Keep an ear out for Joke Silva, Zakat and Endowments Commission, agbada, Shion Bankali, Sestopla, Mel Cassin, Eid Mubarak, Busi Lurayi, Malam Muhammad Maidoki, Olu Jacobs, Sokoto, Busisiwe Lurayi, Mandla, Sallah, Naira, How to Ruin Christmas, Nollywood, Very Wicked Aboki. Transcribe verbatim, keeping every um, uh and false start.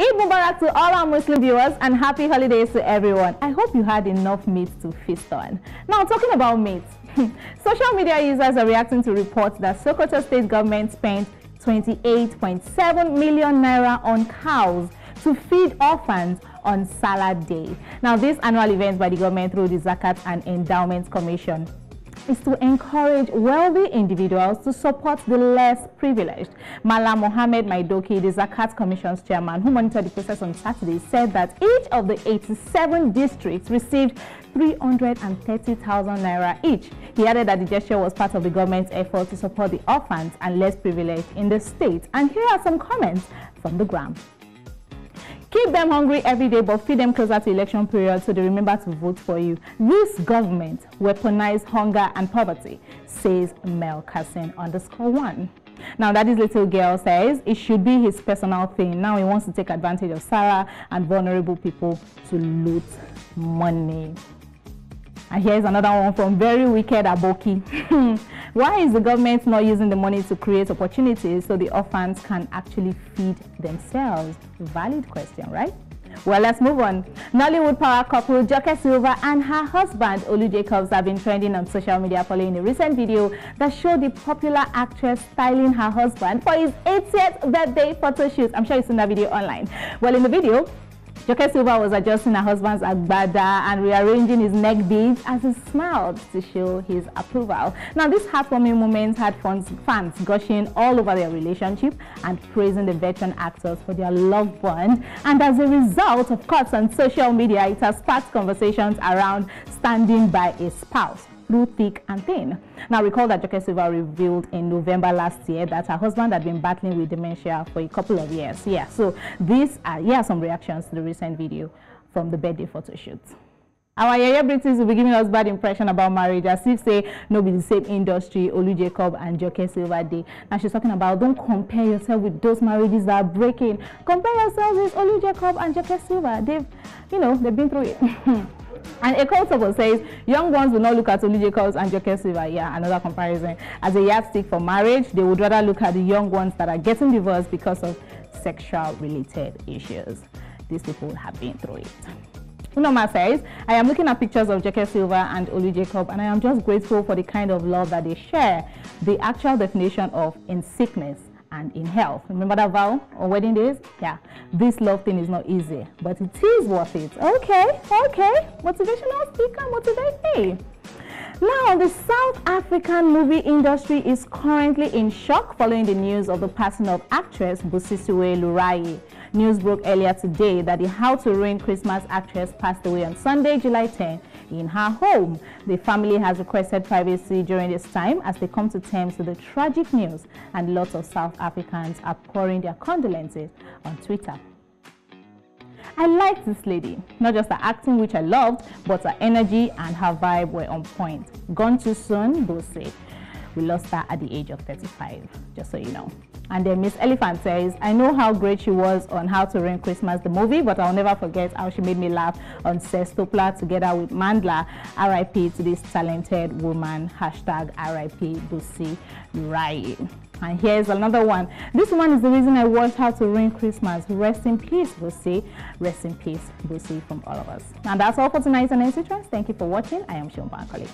Eid Mubarak to all our Muslim viewers and happy holidays to everyone. I hope you had enough meat to feast on. Now, talking about meat, social media users are reacting to reports that Sokoto state government spent twenty-eight point seven million naira on cows to feed orphans on Sallah Day. Now, this annual event by the government through the Zakat and Endowments Commission is to encourage wealthy individuals to support the less privileged. Malam Muhammad Maidoki, the Zakat Commission's chairman, who monitored the process on Saturday, said that each of the eighty-seven districts received three hundred thirty thousand naira each. He added that the gesture was part of the government's effort to support the orphans and less privileged in the state. And here are some comments from the ground. Keep them hungry every day, but feed them closer to election period so they remember to vote for you. This government weaponized hunger and poverty, says Mel Cassin underscore one. Now, that is little girl says it should be his personal thing. Now he wants to take advantage of Sarah and vulnerable people to loot money. And here's another one from Very Wicked Aboki. Why is the government not using the money to create opportunities so the orphans can actually feed themselves? Valid question, right? Well, let's move on. Nollywood power couple Joke Silva and her husband Olu Jacobs have been trending on social media following a recent video that showed the popular actress styling her husband for his eightieth birthday photo shoot. I'm sure you've seen that video online. Well, in the video, Joke Silva was adjusting her husband's agbada and rearranging his neck beads as he smiled to show his approval. Now, this heartwarming moment had fans, fans gushing all over their relationship and praising the veteran actors for their love bond. And as a result, of course, on social media, it has sparked conversations around standing by a spouse through thick and thin. Now, recall that Joke Silva revealed in November last year that her husband had been battling with dementia for a couple of years. Yeah, so these are, here are some reactions to the recent video from the birthday photo shoot. Our Yaya British will be giving us bad impression about marriage, as if say no be the same industry Olu Jacob and Joke Silva dey. Now she's talking about don't compare yourself with those marriages that are breaking. Compare yourself with Olu Jacob and Joke Silva. They've, you know, they've been through it. And a cult support says young ones will not look at Olu Jacobs and Joke Silva, yeah, another comparison, as a yardstick for marriage. They would rather look at the young ones that are getting divorced because of sexual-related issues. These people have been through it. Unoma says, I am looking at pictures of Joke Silva and Olu Jacob, and I am just grateful for the kind of love that they share. The actual definition of in sickness and in health. Remember that vow on wedding days? Yeah. This love thing is not easy, but it is worth it. Okay, okay. Motivational speaker, motivate me. Now, the South African movie industry is currently in shock following the news of the passing of actress Busisiwe Lurayi. News broke earlier today that the How to Ruin Christmas actress passed away on Sunday, July tenth, in her home. The family has requested privacy during this time as they come to terms with the tragic news, and lots of South Africans are pouring their condolences on Twitter. I liked this lady, not just her acting, which I loved, but her energy and her vibe were on point. Gone too soon, they'll say. We lost her at the age of thirty-five, just so you know. And then Miss Elephant says, I know how great she was on How to Ruin Christmas, the movie, but I'll never forget how she made me laugh on Sestopla together with Mandla. R I P to this talented woman. Hashtag R I P Busi Lurayi. And here's another one. This one is the reason I watched How to Ruin Christmas. Rest in peace, Busi. Rest in peace, Busi, from all of us. And that's all for tonight's announcements. Thank you for watching. I am Shion Bankali.